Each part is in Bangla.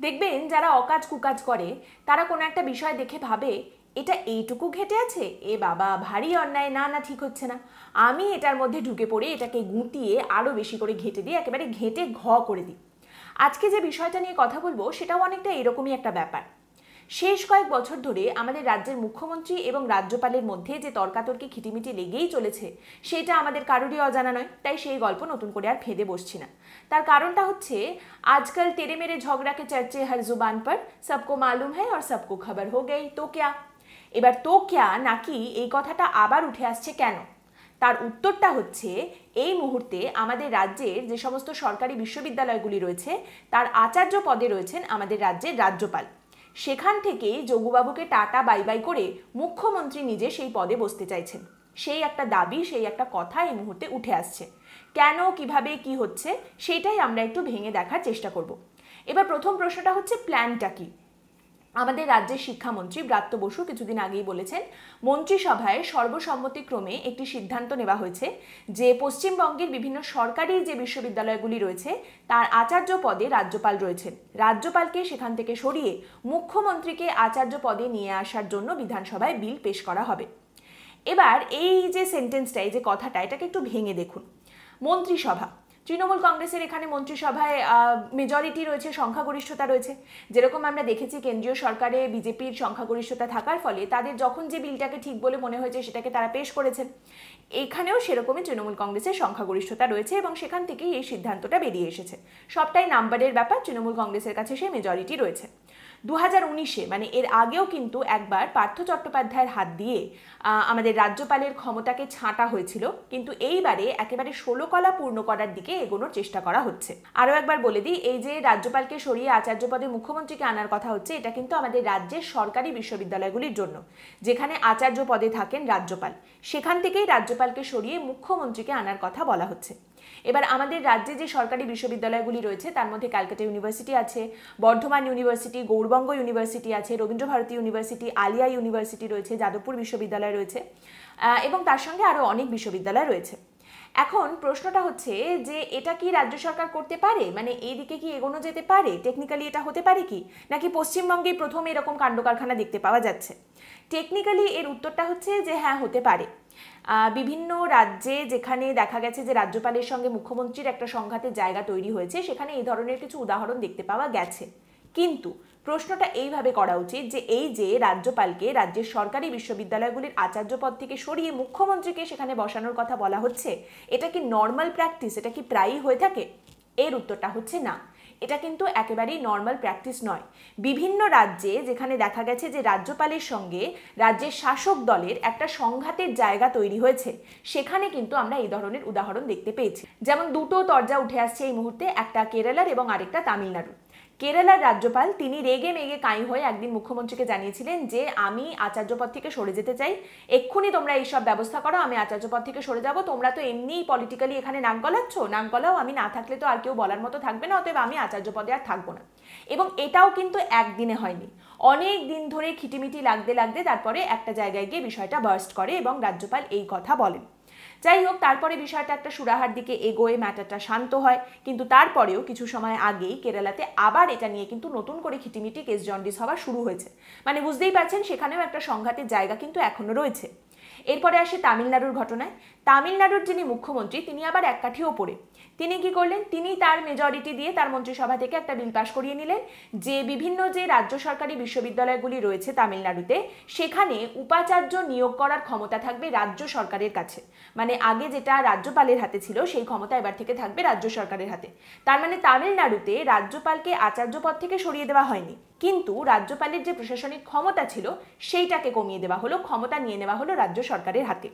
देखें जरा अकाज कुकाज करे तारा कोनो एकटा विषय देखे भावे एटा एइटुकु घेटे आछे ए बाबा भारी अन्याय ना ना ठीक होच्छे ना आमी एटार मध्य ढुके पड़े एटाके गुंतिये आरो बेशी करे घेटे दिए एकेबारे घेटे घ करे दिई। आजके जे विषयटा निये कथा बोलबो सेटाओ अनेकटा एरकमई एकटा ब्यापार। शेष कयेक बछर धरे आमादेर राज्येर मुख्यमंत्री एबं राज्यपालेर मध्ये जे तर्कातर्की खिटिमिटि लेगेई चलेछे सेटा आमादेर कारोरई अजाना नय, ताई सेई गल्प नतुन करे आर फेदे बसछि ना। तार कारणटा होच्छे आजकल तेरे मेरे झगड़ा के चर्चे हर जुबान पर, सबको मालूम है और सबको खबर हो गई तो क्या। एबार तो क्या नाकि एई कथाटा आबार उठे आसछे केन, तार उत्तरटा होच्छे एई मुहूर्ते आमादेर राज्येर जे समस्त सरकारी विश्वविद्यालयगुली रयेछे तार आचार्य पदे रयेछेन आमादेर राज्येर राज्यपाल। सेखान थेके जगुबाबू के टाटा बाई बाई करे मुख्यमंत्री निजे सेई पदे बसते चाइछेन। सेई एकटा दाबी सेई एकटा कथा एई मुहूर्ते उठे आसछे, केन किभाबे कि होच्छे सेटाई आमरा एकटु भेंगे देखार चेष्टा करब। एबार प्रथम प्रश्नटा होच्छे प्लानटा कि। आमादेर राज्य शिक्षामंत्री ब्रात्य बसु किछुदिन आगेई बोलेछेन मंत्रिसभाय सर्वसम्मतिक्रमे एकटी सिद्धान्त नेওয়া হয়েছে जे पश्चिमबंगेर विभिन्न सरकारी जे विश्वविद्यालयगुली रयेছে तार आचार्य पदे राज्यपाल रयेछेन। राज्यपालके सेखान थेके सरिये मुख्यमंत्रीके आचार्य पदे निये आसार जोन्नो विधानसभाय बिल पेश करा हबे। एबार एई जे सेंटेंसटा एई जे कथाटा एटाके एकटु भेंगे देखुन। मंत्रिसभा तृणमूल कॉग्रेसের এখানে মন্ত্রিসভায় মেজরিটি রয়েছে, সংখ্যাগরিষ্ঠতা রয়েছে। যেরকম আমরা দেখেছি কেন্দ্রীয় সরকারে বিজেপির সংখ্যাগরিষ্ঠতা থাকার ফলে তাদের যখন যে বিলটাকে ঠিক বলে মনে হয়েছে সেটাকে তারা পেশ করেছেন। এখানেও সেরকমই তৃণমূল কংগ্রেসের সংখ্যাগরিষ্ঠতা রয়েছে এবং সেখান থেকেই এই সিদ্ধান্তটা বেরিয়ে এসেছে। সবটাই নাম্বারের ব্যাপার, তৃণমূল কংগ্রেসের কাছে সেই মেজরিটি রয়েছে। 2019 মানে এর আগেও কিন্তু একবার পার্থ চট্টোপাধ্যায়ের হাত দিয়ে আমাদের রাজ্যপালের ক্ষমতাকে ছাঁটা হয়েছিল, কিন্তু এইবারে একেবারে 16 কলা পূর্ণ করার দিকে এগোনোর চেষ্টা করা হচ্ছে। আরও একবার বলে দিই, এই যে রাজ্যপালকে সরিয়ে আচার্য পদে মুখ্যমন্ত্রীকে আনার কথা হচ্ছে এটা কিন্তু আমাদের রাজ্যের সরকারি বিশ্ববিদ্যালয়গুলির জন্য, যেখানে আচার্য পদে থাকেন রাজ্যপাল, সেখান থেকেই রাজ্যপালকে সরিয়ে মুখ্যমন্ত্রীকে আনার কথা বলা হচ্ছে। এবার আমাদের রাজ্যে যে সরকারি বিশ্ববিদ্যালয়গুলি রয়েছে তার মধ্যে কলকাতা ইউনিভার্সিটি আছে, বর্ধমান ইউনিভার্সিটি, গৌড়বঙ্গ ইউনিভার্সিটি আছে, রবীন্দ্রভারতী ইউনিভার্সিটি, আলিয়া ইউনিভার্সিটি রয়েছে, যাদবপুর বিশ্ববিদ্যালয় রয়েছে এবং তার সঙ্গে আরও অনেক বিশ্ববিদ্যালয় রয়েছে। এখন প্রশ্নটা হচ্ছে যে এটা কি রাজ্য সরকার করতে পারে, মানে এইদিকে কি এগোনো যেতে পারে, টেকনিক্যালি এটা হতে পারে কি, নাকি পশ্চিমবঙ্গেই প্রথম এরকম কাণ্ডকারখানা দেখতে পাওয়া যাচ্ছে। টেকনিক্যালি এর উত্তরটা হচ্ছে যে হ্যাঁ হতে পারে। বিভিন্ন রাজ্যে যেখানে দেখা গেছে যে রাজ্যপালের সঙ্গে মুখ্যমন্ত্রীর একটা সংঘাতের জায়গা তৈরি হয়েছে সেখানে এই ধরনের কিছু উদাহরণ দেখতে পাওয়া গেছে। কিন্তু প্রশ্নটা এইভাবে করা উচিত যে এই যে রাজ্যপালকে রাজ্যের সরকারি বিশ্ববিদ্যালয়গুলির আচার্য পদ থেকে সরিয়ে মুখ্যমন্ত্রীকে সেখানে বসানোর কথা বলা হচ্ছে এটা কি নর্মাল প্র্যাকটিস, এটা কি প্রায়ই হয়ে থাকে? এর উত্তরটা হচ্ছে না, এটা কিন্তু একেবারেই নর্মাল প্র্যাকটিস নয়। বিভিন্ন রাজ্যে যেখানে দেখা গেছে যে রাজ্যপালের সঙ্গে রাজ্যের শাসক দলের একটা সংঘাতের জায়গা তৈরি হয়েছে সেখানে কিন্তু আমরা এই ধরনের উদাহরণ দেখতে পেয়েছি। যেমন দুটো তরজা উঠে আসছে এই মুহূর্তে, একটা কেরালার এবং আরেকটা তামিলনাড়ু। কেরালার রাজ্যপাল তিনি রেগে মেগে কাঁই হয়ে একদিন মুখ্যমন্ত্রীকে জানিয়েছিলেন যে আমি আচার্য পদ থেকে সরে যেতে চাই, এক্ষুনি তোমরা এইসব ব্যবস্থা করো, আমি আচার্য পদ থেকে সরে যাব, তোমরা তো এমনিই পলিটিক্যালি এখানে নাক গলাচ্ছ, নাক গলাও, আমি না থাকলে তো আর কেউ বলার মতো থাকবে না, অতএব আমি আচার্য পদে আর থাকবো না। এবং এটাও কিন্তু একদিনে হয়নি, অনেক দিন ধরে খিটিমিটি লাগতে লাগতে তারপরে একটা জায়গায় গিয়ে বিষয়টা বার্স্ট করে এবং রাজ্যপাল এই কথা বলেন। যাই হোক, তারপরে বিষয়টা একটা সুরাহার দিকে এগোয়, ম্যাটারটা শান্ত হয়, কিন্তু তারপরেও কিছু সময় আগেই কেরালাতে আবার এটা নিয়ে কিন্তু নতুন করে খিটিমিটি কেস জন্ডিস হওয়া শুরু হয়েছে। মানে বুঝতেই পারছেন সেখানেও একটা সংঘাতের জায়গা কিন্তু এখনও রয়েছে। এরপরে আসে তামিলনাড়ুর ঘটনায়। তামিলনাড়ুর যিনি মুখ্যমন্ত্রী তিনি আবার এক কাঠি ওপরে, তিনি কি করলেন, তিনি তার মেজরিটি দিয়ে তার মন্ত্রিসভা থেকে একটা বিল পাশ করিয়ে নিলেন যে বিভিন্ন যে রাজ্য সরকারি বিশ্ববিদ্যালয়গুলি রয়েছে তামিলনাড়ুতে সেখানে উপাচার্য নিয়োগ করার ক্ষমতা থাকবে রাজ্য সরকারের কাছে। মানে আগে যেটা রাজ্যপালের হাতে ছিল সেই ক্ষমতা এবার থেকে থাকবে রাজ্য সরকারের হাতে। তার মানে তামিলনাড়ুতে রাজ্যপালকে আচার্য পদ থেকে সরিয়ে দেওয়া হয়নি, কিন্তু রাজ্যপালের যে প্রশাসনিক ক্ষমতা ছিল সেইটাকে কমিয়ে দেওয়া হলো, ক্ষমতা নিয়ে নেওয়া হলো রাজ্য সরকারের হাতে।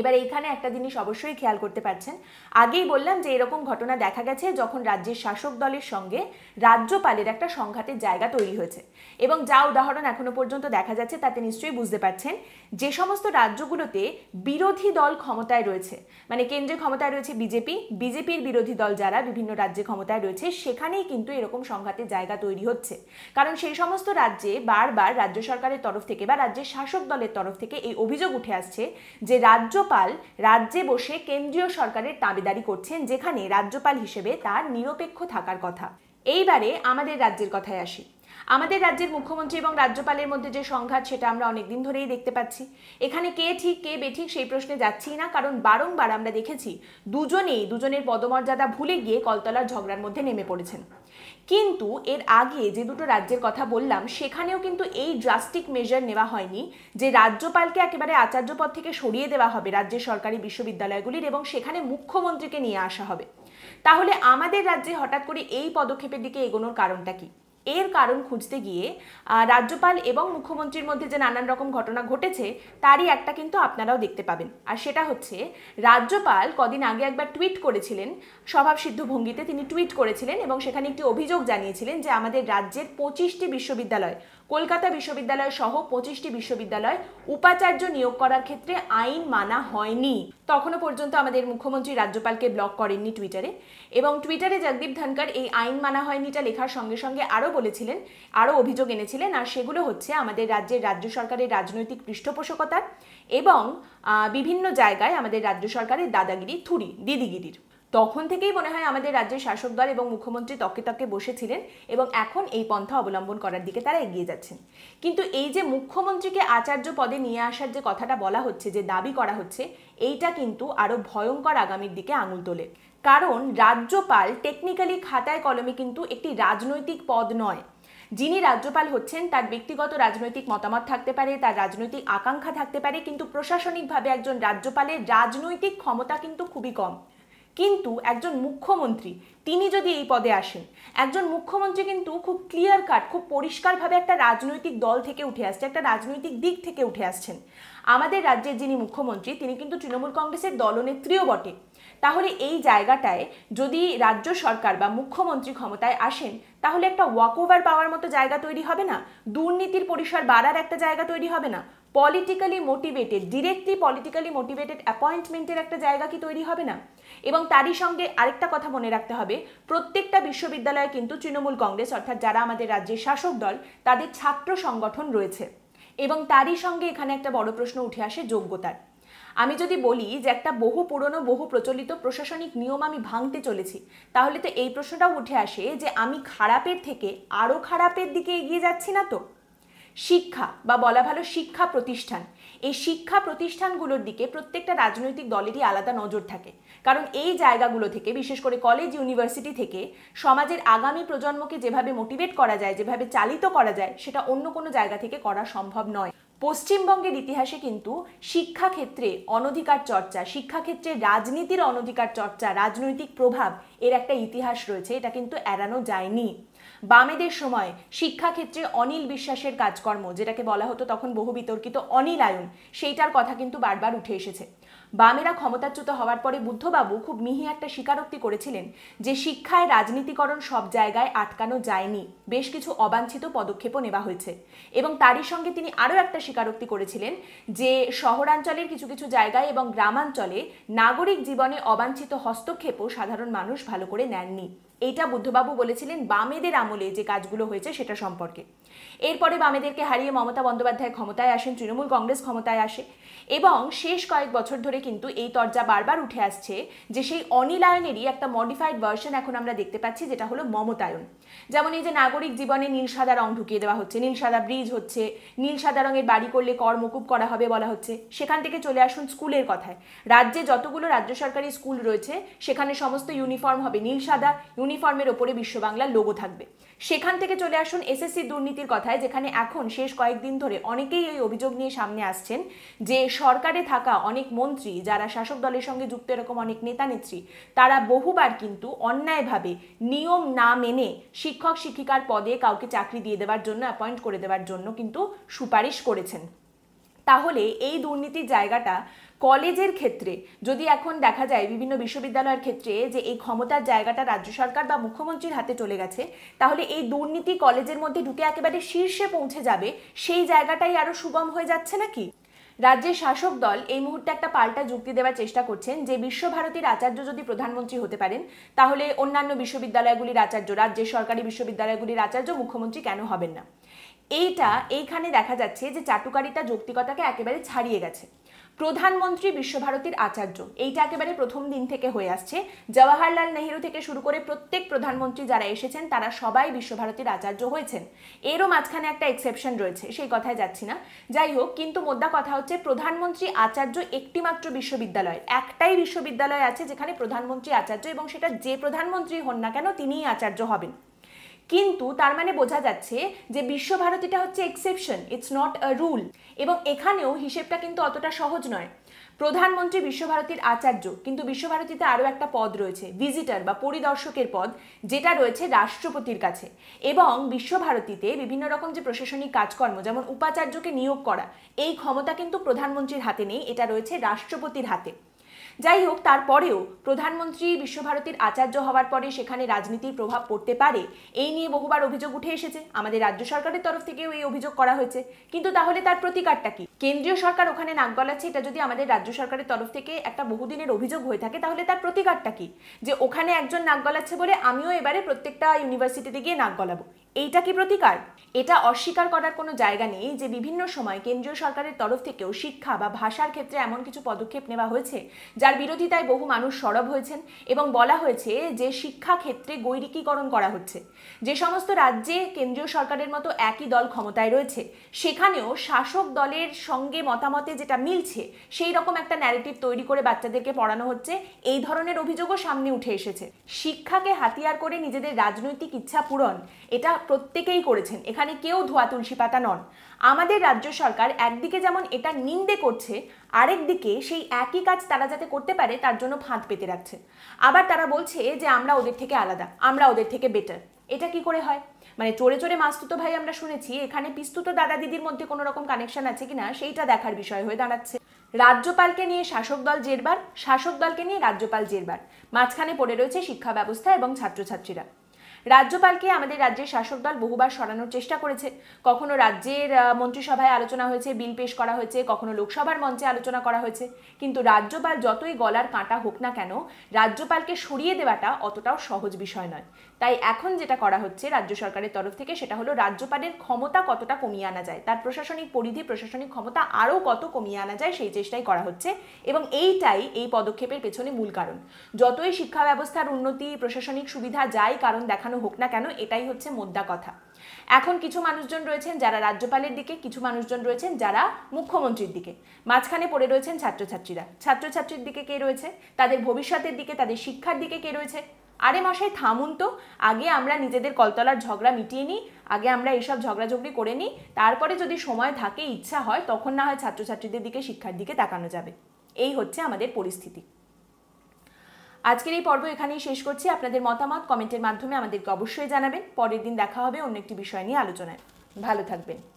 এবার এইখানে একটা জিনিস অবশ্যই খেয়াল করতে পারছেন, আগেই বললাম যে এরকম ঘটনা দেখা গেছে যখন রাজ্যের শাসক দলের সঙ্গে রাজ্যপালের একটা সংঘাতের জায়গা তৈরি হয়েছে এবং যা উদাহরণ এখনো পর্যন্ত দেখা যাচ্ছে তাতে নিশ্চয়ই বুঝতে পারছেন যে সমস্ত রাজ্যগুলোতে বিরোধী দল ক্ষমতায় রয়েছে, মানে কেন্দ্রে ক্ষমতায় রয়েছে বিজেপি, বিজেপির বিরোধী দল যারা বিভিন্ন রাজ্যে ক্ষমতায় রয়েছে সেখানেই কিন্তু এরকম সংঘাতের জায়গা তৈরি হচ্ছে, কারণ সেই সমস্ত রাজ্যে বারবার রাজ্য সরকারের তরফ থেকে বা রাজ্যের শাসক দলের তরফ থেকে এই অভিযোগ উঠে আসছে যে রাজ্যপাল রাজ্যে বসে কেন্দ্রীয় সরকারের তাবেদারি করছেন যেখানে রাজ্যপাল হিসেবে তার নিরপেক্ষ থাকার কথা। এইবারে আমাদের রাজ্যের কথায় আসি। আমাদের রাজ্যের মুখ্যমন্ত্রী এবং রাজ্যপালের মধ্যে যে সংঘাত সেটা আমরা অনেক দিন ধরেই দেখতে পাচ্ছি। এখানে কে ঠিক কে বেঠিক সেই প্রশ্নে যাচ্ছি না, কারণ বারংবার আমরা দেখেছি দুজনেই দুজনের পদমর্যাদা ভুলে গিয়ে কলতলার ঝগড়ার মধ্যে নেমে পড়েছেন। কিন্তু এর আগে যে দুটো রাজ্যের কথা বললাম সেখানেও কিন্তু এই ড্রাস্টিক মেজার নেওয়া হয়নি যে রাজ্যপালকে একেবারে আচার্য পদ থেকে সরিয়ে দেওয়া হবে রাজ্যের সরকারি বিশ্ববিদ্যালয়গুলির এবং সেখানে মুখ্যমন্ত্রীকে নিয়ে আসা হবে। তাহলে আমাদের রাজ্যে হঠাৎ করে এই পদক্ষেপের দিকে এগোনোর কারণটা কি? এর কারণ খুঁজতে গিয়ে রাজ্যপাল এবং মুখ্যমন্ত্রীর মধ্যে যে নানান রকম ঘটনা ঘটেছে তারই একটা কিন্তু আপনারাও দেখতে পাবেন। আর সেটা হচ্ছে রাজ্যপাল কদিন আগে একবার টুইট করেছিলেন, স্বভাবসিদ্ধ ভঙ্গিতে তিনি টুইট করেছিলেন এবং সেখানে একটি অভিযোগ জানিয়েছিলেন যে আমাদের রাজ্যের 25টি বিশ্ববিদ্যালয়, কলকাতা বিশ্ববিদ্যালয় সহ 25টি বিশ্ববিদ্যালয় উপাচার্য নিয়োগ করার ক্ষেত্রে আইন মানা হয়নি। তখনও পর্যন্ত আমাদের মুখ্যমন্ত্রী রাজ্যপালকে ব্লক করেননি টুইটারে, এবং টুইটারে জগদীপ ধনখড় এই আইন মানা হয়নিটা লেখার সঙ্গে সঙ্গে আরও বলেছিলেন, আরও অভিযোগ এনেছিলেন, আর সেগুলো হচ্ছে আমাদের রাজ্যের রাজ্য সরকারের রাজনৈতিক পৃষ্ঠপোষকতার এবং বিভিন্ন জায়গায় আমাদের রাজ্য সরকারের দাদাগিরি, থুড়ি, দিদিগিরির। তখন থেকেই মনে হয় আমাদের রাজ্যের শাসক দল এবং মুখ্যমন্ত্রী তককে তককে বসেছিলেন এবং এখন এই পন্থা অবলম্বন করার দিকে তারা এগিয়ে যাচ্ছেন। কিন্তু এই যে মুখ্যমন্ত্রীকে আচার্য পদে নিয়ে আসার যে কথাটা বলা হচ্ছে, যে দাবি করা হচ্ছে, এইটা কিন্তু আরও ভয়ঙ্কর আগামীর দিকে আঙুল তোলে। কারণ রাজ্যপাল টেকনিক্যালি খাতায় কলমে কিন্তু একটি রাজনৈতিক পদ নয়। যিনি রাজ্যপাল হচ্ছেন তার ব্যক্তিগত রাজনৈতিক মতামত থাকতে পারে, তার রাজনৈতিক আকাঙ্ক্ষা থাকতে পারে, কিন্তু প্রশাসনিকভাবে একজন রাজ্যপালের রাজনৈতিক ক্ষমতা কিন্তু খুবই কম। কিন্তু একজন মুখ্যমন্ত্রী তিনি যদি এই পদে আসেন, একজন মুখ্যমন্ত্রী কিন্তু খুব ক্লিয়ার কাট, খুব পরিষ্কারভাবে একটা রাজনৈতিক দল থেকে উঠে আসছে, একটা রাজনৈতিক দিক থেকে উঠে আসছেন। আমাদের রাজ্যের যিনি মুখ্যমন্ত্রী তিনি কিন্তু তৃণমূল কংগ্রেসের দলনেত্রীও বটে। তাহলে এই জায়গাটায় যদি রাজ্য সরকার বা মুখ্যমন্ত্রী ক্ষমতায় আসেন তাহলে একটা ওয়াকওভার পাওয়ার মতো জায়গা তৈরি হবে না? দুর্নীতির পরিসর বাড়ার একটা জায়গা তৈরি হবে না? Politically motivated, directly politically motivated অ্যাপয়েন্টমেন্টের একটা জায়গা কি তৈরি হবে না? এবং তারই সঙ্গে আরেকটা কথা মনে রাখতে হবে, প্রত্যেকটা বিশ্ববিদ্যালয়ে কিন্তু তৃণমূল কংগ্রেস অর্থাৎ যারা আমাদের রাজ্যের শাসক দল তাদের ছাত্র সংগঠন রয়েছে, এবং তারই সঙ্গে এখানে একটা বড় প্রশ্ন উঠে আসে যোগ্যতার। আমি যদি বলি যে একটা বহু পুরনো, বহু প্রচলিত প্রশাসনিক নিয়ম আমি ভাঙতে চলেছি, তাহলে তো এই প্রশ্নটাও উঠে আসে যে আমি খারাপের থেকে আরও খারাপের দিকে এগিয়ে যাচ্ছি না তো? শিক্ষা, বা বলা ভালো শিক্ষা প্রতিষ্ঠান, এই শিক্ষা প্রতিষ্ঠানগুলোর দিকে প্রত্যেকটা রাজনৈতিক দলেরই আলাদা নজর থাকে, কারণ এই জায়গাগুলো থেকে, বিশেষ করে কলেজ ইউনিভার্সিটি থেকে সমাজের আগামী প্রজন্মকে যেভাবে মোটিভেট করা যায়, যেভাবে চালিত করা যায়, সেটা অন্য কোনো জায়গা থেকে করা সম্ভব নয়। পশ্চিমবঙ্গের ইতিহাসে কিন্তু শিক্ষাক্ষেত্রে অনধিকার চর্চা, শিক্ষাক্ষেত্রে রাজনীতির অনধিকার চর্চা, রাজনৈতিক প্রভাব, এর একটা ইতিহাস রয়েছে, এটা কিন্তু এড়ানো যায়নি। বামেদের সময় শিক্ষাক্ষেত্রে অনিল বিশ্বাসের কাজকর্ম, যেটাকে বলা হতো তখন বহু বিতর্কিত অনিল আয়ন, সেইটার কথা কিন্তু বারবার উঠে এসেছে। বামেরা ক্ষমতাচ্যুত হওয়ার পরে বুদ্ধবাবু খুব মিহি একটা স্বীকারোক্তি করেছিলেন যে শিক্ষায় রাজনীতিকরণ সব জায়গায় আটকানো যায়নি, বেশ কিছু অবাঞ্ছিত পদক্ষেপও নেওয়া হয়েছে। এবং তারই সঙ্গে তিনি আরও একটা স্বীকারোক্তি করেছিলেন যে শহরাঞ্চলের কিছু কিছু জায়গায় এবং গ্রামাঞ্চলে নাগরিক জীবনে অবাঞ্ছিত হস্তক্ষেপও সাধারণ মানুষ ভালো করে নেননি। এইটা বুদ্ধবাবু বলেছিলেন বামেদের আমলে যে কাজগুলো হয়েছে সেটা সম্পর্কে। এরপরে বামেদেরকে হারিয়ে মমতা বন্দ্যোপাধ্যায় ক্ষমতায় আসেন, তৃণমূল কংগ্রেস ক্ষমতায় আসে, এবং শেষ কয়েক বছর ধরে কিন্তু এই তর্জা বারবার উঠে আসছে যে সেই অনিলায়নেরই একটা মডিফাইড ভার্সন এখন আমরা দেখতে পাচ্ছি, যেটা হলো মমতায়ন। যেমন এই যে নাগরিক জীবনে নীল সাদা রং ঢুকিয়ে দেওয়া হচ্ছে, নীল সাদা ব্রিজ হচ্ছে, নীল সাদা রঙের বাড়ি করলে কর মকুব করা হবে বলা হচ্ছে। সেখান থেকে চলে আসুন স্কুলের কথায়। রাজ্যে যতগুলো রাজ্য সরকারি স্কুল রয়েছে সেখানে সমস্ত ইউনিফর্ম হবে নীল সাদা, ইউনিফর্মের ওপরে বিশ্ব বাংলার লোগো থাকবে। সেখান থেকে চলে আসুন এসএসসি দুর্নীতির কথায়, যেখানে এখন শেষ কয়েকদিন ধরে অনেকেই এই অভিযোগ নিয়ে সামনে আসছেন যে সরকারে থাকা অনেক মন্ত্রী, যারা শাসক দলের সঙ্গে যুক্ত, এরকম অনেক নেতা নেত্রী, তারা বহুবার কিন্তু অন্যায়ভাবে নিয়ম না মেনে শিক্ষক শিক্ষিকার পদে কাউকে চাকরি দিয়ে দেওয়ার জন্য, অ্যাপয়েন্ট করে দেওয়ার জন্য কিন্তু সুপারিশ করেছেন। তাহলে এই দুর্নীতির জায়গাটা কলেজের ক্ষেত্রে যদি এখন দেখা যায়, বিভিন্ন বিশ্ববিদ্যালয়ের ক্ষেত্রে যে এই ক্ষমতার জায়গাটা রাজ্য সরকার বা মুখ্যমন্ত্রীর হাতে চলে গেছে, তাহলে এই দুর্নীতি কলেজের মধ্যে ঢুকে একেবারে শীর্ষে পৌঁছে যাবে, সেই জায়গাটাই আরও সুগম হয়ে যাচ্ছে নাকি? রাজ্যের শাসক দল এই মুহূর্তে একটা পাল্টা যুক্তি দেওয়ার চেষ্টা করছেন যে বিশ্বভারতীর আচার্য যদি প্রধানমন্ত্রী হতে পারেন, তাহলে অন্যান্য বিশ্ববিদ্যালয়গুলির আচার্য, রাজ্যের সরকারি বিশ্ববিদ্যালয়গুলির আচার্য মুখ্যমন্ত্রী কেন হবেন না? এইখানে দেখা যাচ্ছে যে চাটুকারিতা যৌক্তিকতাকে একেবারে ছাড়িয়ে গেছে। प्रधानमंत्री विश्वभारतीर आचार्य एटा एकेबारे प्रथम दिन थेके हये आसछे। जवाहरलाल नेहरू थेके शुरू करे प्रत्येक प्रधानमंत्री जारा एसेछेन तारा सबाई विश्वभारतीर आचार्य हयेछेन। एर माझखाने एकटा एक्सेपशन रयेछे, सेई कथाय जाच्छि ना। जाई होक किन्तु मोद्दा कथा हच्छे प्रधानमंत्री आचार्य एकटी मात्र विश्वविद्यालय, एकटाई विश्वविद्यालय आछे जेखाने प्रधानमंत्री आचार्य एबं सेटा जे प्रधानमंत्री हन ना केन तिनिई आचार्य हबेन। किन्तु तार माने बोझा जाच्छे जे विश्वभारतीटा हच्छे exception, it's not a rule. एबं एखानेओ हिसेबटा किन्तु अतटा सहज नय। प्रधानमंत्री विश्वभारतीर आचार्य किन्तु विश्वभारतीते आरो एकटा पद रयेछे विजिटर बा परिदर्शकेर पद, जेटा रयेछे राष्ट्रपतिर काछे। एबं विश्वभारतीते विभिन्न रकम जे प्रशासनिक काजकर्म जेमन उपाचार्यके नियोग करा एई क्षमता किन्तु प्रधानमंत्रीर हाते नेई, एटा रयेछे राष्ट्रपतिर हाते। যাই হোক তারপরেও প্রধানমন্ত্রী বিশ্বভারতীর আচার্য হওয়ার পরে সেখানে রাজনীতির প্রভাব পড়তে পারে এই নিয়ে বহুবার অভিযোগ উঠে এসেছে। আমাদের রাজ্য সরকারের তরফ থেকেও এই অভিযোগ করা হয়েছে, কিন্তু তাহলে তার প্রতিকারটা কি? কেন্দ্রীয় সরকার ওখানে নাক গলাচ্ছে, এটা যদি আমাদের রাজ্য সরকারের তরফ থেকে একটা বহুদিনের অভিযোগ হয়ে থাকে তাহলে তার প্রতিকারটা কি? যে ওখানে একজন নাক গলাচ্ছে বলে আমিও এবারে প্রত্যেকটা ইউনিভার্সিটিতে গিয়ে নাক গলাবো, এইটা কি প্রতিকার? এটা অস্বীকার করার কোনো জায়গা নেই যে বিভিন্ন সময় কেন্দ্রীয় সরকারের তরফ থেকেও শিক্ষা বা ভাষার ক্ষেত্রে এমন কিছু পদক্ষেপ নেওয়া হয়েছে যার বিরোধিতায় বহু মানুষ সরব হয়েছেন এবং বলা হয়েছে যে শিক্ষা ক্ষেত্রে গৈরিকীকরণ করা হচ্ছে। যে সমস্ত রাজ্যে কেন্দ্রীয় সরকারের মতো একই দল ক্ষমতায় রয়েছে সেখানেও শাসক দলের সঙ্গে মতামতে যেটা মিলছে সেই রকম একটা ন্যারেটিভ তৈরি করে বাচ্চাদেরকে পড়ানো হচ্ছে, এই ধরনের অভিযোগও সামনে উঠে এসেছে। শিক্ষাকে হাতিয়ার করে নিজেদের রাজনৈতিক ইচ্ছা পূরণ এটা প্রত্যেকেই করেছেন, এখানে কেউ ধোয়া তুলসী পাতা নন। আমাদের রাজ্য সরকার একদিকে যেমন এটা নিন্দে করছে, আরেকদিকে সেই একই কাজ তারা যাতে করতে পারে তার জন্য ফাঁদ পেতে রাখছে। আবার তারা বলছে যে আমরা ওদের থেকে আলাদা, আমরা ওদের থেকে বেটার। এটা কি করে হয়? মানে চড়ে চড়ে মাস্তুতো ভাই আমরা শুনেছি, এখানে পিস্তুতো দাদা দিদির মধ্যে কোনো রকম কানেকশন আছে কিনা সেইটা দেখার বিষয় হয়ে দাঁড়াচ্ছে। রাজ্যপালকে নিয়ে শাসক দল জেরবার, শাসক দলকে নিয়ে রাজ্যপাল জেরবার, মাঝখানে পড়ে রয়েছে শিক্ষা ব্যবস্থা এবং ছাত্রছাত্রীরা। রাজ্যপালকে আমাদের রাজ্যের শাসক দল বহুবার সরানোর চেষ্টা করেছে, কখনো রাজ্যের মন্ত্রিসভায় আলোচনা হয়েছে, বিল পেশ করা হয়েছে, কখনো লোকসভার মঞ্চে আলোচনা করা হয়েছে, কিন্তু রাজ্যপাল যতই গলার কাঁটা হোক না কেন রাজ্যপালকে সরিয়ে দেওয়াটা অতটাও সহজ বিষয় নয়। তাই এখন যেটা করা হচ্ছে রাজ্য সরকারের তরফ থেকে সেটা হলো রাজ্যপালের ক্ষমতা কতটা কমিয়ে আনা যায়, তার প্রশাসনিক পরিধি, প্রশাসনিক ক্ষমতা আরও কত কমিয়ে আনা যায় সেই চেষ্টাই করা হচ্ছে এবং এইটাই এই পদক্ষেপের পেছনে মূল কারণ। যতই শিক্ষা ব্যবস্থার উন্নতি, প্রশাসনিক সুবিধা যাই কারণ দেখানো হোক না কেন এটাই হচ্ছে মোদ্দা কথা। এখন কিছু মানুষজন রয়েছেন যারা রাজ্যপালের দিকে, কিছু মানুষজন রয়েছেন যারা মুখ্যমন্ত্রীর দিকে, মাঝখানে পড়ে রয়েছেন ছাত্রছাত্রীরা। ছাত্রছাত্রীর দিকে কে রয়েছে? তাদের ভবিষ্যতের দিকে, তাদের শিক্ষার দিকে কে রয়েছে? আরে মশাই থামুন তো, আগে আমরা নিজেদের কলতলার ঝগড়া মিটিয়ে নিই, আগে আমরা এইসব ঝগড়াঝগড়ি করে নিই, তারপরে যদি সময় থাকে, ইচ্ছা হয় তখন না হয় ছাত্রছাত্রীদের দিকে, শিক্ষার দিকে তাকানো যাবে। এই হচ্ছে আমাদের পরিস্থিতি। আজকের এই পর্ব এখানেই শেষ করছি। আপনাদের মতামত কমেন্টের মাধ্যমে আমাদেরকে অবশ্যই জানাবেন। পরের দিন দেখা হবে অন্য একটি বিষয় নিয়ে আলোচনায়। ভালো থাকবেন।